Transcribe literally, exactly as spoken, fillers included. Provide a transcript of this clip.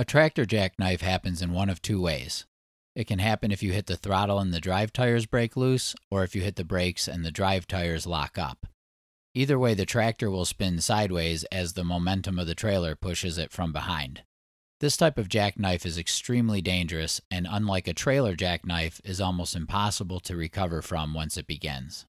A tractor jackknife happens in one of two ways. It can happen if you hit the throttle and the drive tires break loose, or if you hit the brakes and the drive tires lock up. Either way, the tractor will spin sideways as the momentum of the trailer pushes it from behind. This type of jackknife is extremely dangerous, and unlike a trailer jackknife, is almost impossible to recover from once it begins.